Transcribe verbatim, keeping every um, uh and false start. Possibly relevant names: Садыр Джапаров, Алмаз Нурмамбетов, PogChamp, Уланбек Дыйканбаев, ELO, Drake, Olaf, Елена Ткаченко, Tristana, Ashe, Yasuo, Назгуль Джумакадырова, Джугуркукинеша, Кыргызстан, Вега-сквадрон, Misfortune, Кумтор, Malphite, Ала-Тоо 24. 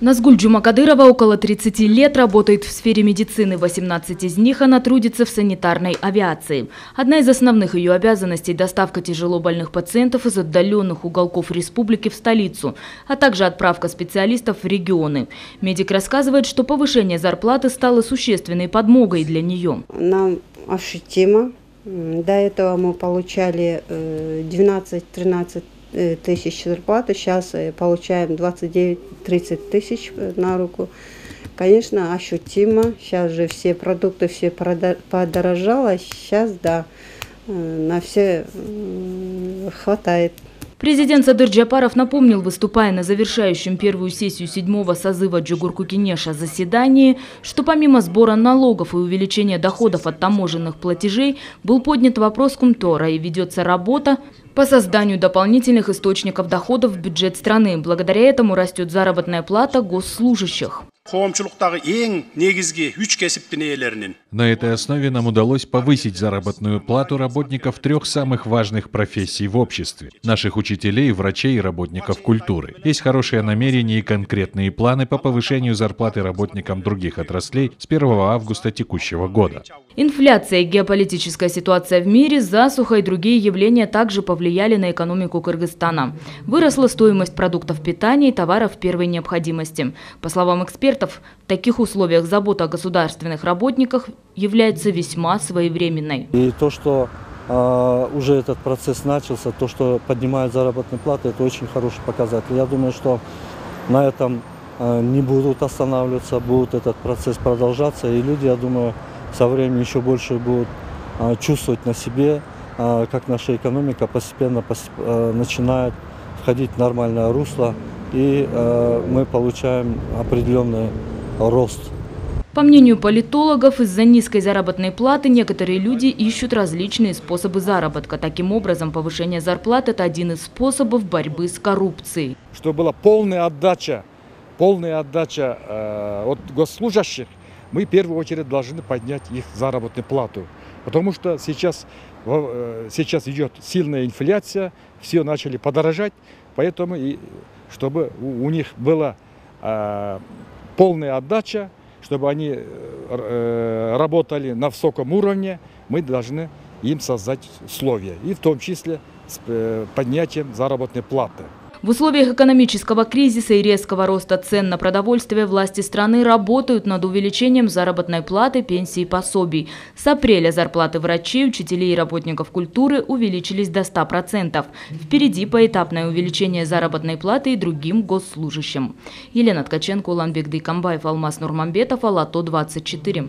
Назгуль Джумакадырова около тридцати лет работает в сфере медицины. восемнадцать из них она трудится в санитарной авиации. Одна из основных ее обязанностей – доставка тяжелобольных пациентов из отдаленных уголков республики в столицу, а также отправка специалистов в регионы. Медик рассказывает, что повышение зарплаты стало существенной подмогой для нее. Нам ощутимо. До этого мы получали двенадцать-тринадцать тысяч зарплаты, сейчас получаем двадцать девять-тридцать тысяч на руку. Конечно, ощутимо. Сейчас же все продукты, все подорожало. Сейчас, да, на все хватает. Президент Садыр Джапаров напомнил, выступая на завершающем первую сессию седьмого созыва Джугуркукинеша заседании, что помимо сбора налогов и увеличения доходов от таможенных платежей был поднят вопрос кумтора и ведется работа по созданию дополнительных источников доходов в бюджет страны. Благодаря этому растет заработная плата госслужащих. На этой основе нам удалось повысить заработную плату работников трех самых важных профессий в обществе – наших учителей, врачей и работников культуры. Есть хорошие намерения и конкретные планы по повышению зарплаты работникам других отраслей с первого августа текущего года. Инфляция, геополитическая ситуация в мире, засуха и другие явления также повлияли на экономику Кыргызстана. Выросла стоимость продуктов питания и товаров первой необходимости. По словам экспертов, в таких условиях забота о государственных работниках является весьма своевременной. И то, что э, уже этот процесс начался, то, что поднимают заработную плату, это очень хороший показатель. Я думаю, что на этом э, не будут останавливаться, будет этот процесс продолжаться. И люди, я думаю, со временем еще больше будут э, чувствовать на себе, э, как наша экономика постепенно постеп, э, начинает входить в нормальное русло. И э, мы получаем определенный рост. По мнению политологов, из-за низкой заработной платы некоторые люди ищут различные способы заработка. Таким образом, повышение зарплат – это один из способов борьбы с коррупцией. Чтобы была полная отдача, полная отдача э, от госслужащих, мы в первую очередь должны поднять их заработную плату. Потому что сейчас, э, сейчас идет сильная инфляция, все начали подорожать, поэтому и... чтобы у них была э, полная отдача, чтобы они э, работали на высоком уровне, мы должны им создать условия, и в том числе с э, поднятием заработной платы. В условиях экономического кризиса и резкого роста цен на продовольствие власти страны работают над увеличением заработной платы, пенсий и пособий. С апреля зарплаты врачей, учителей и работников культуры увеличились до ста процентов. Впереди поэтапное увеличение заработной платы и другим госслужащим. Елена Ткаченко, Уланбек Дыйканбаев, Алмаз Нурмамбетов, Ала-Тоо двадцать четыре.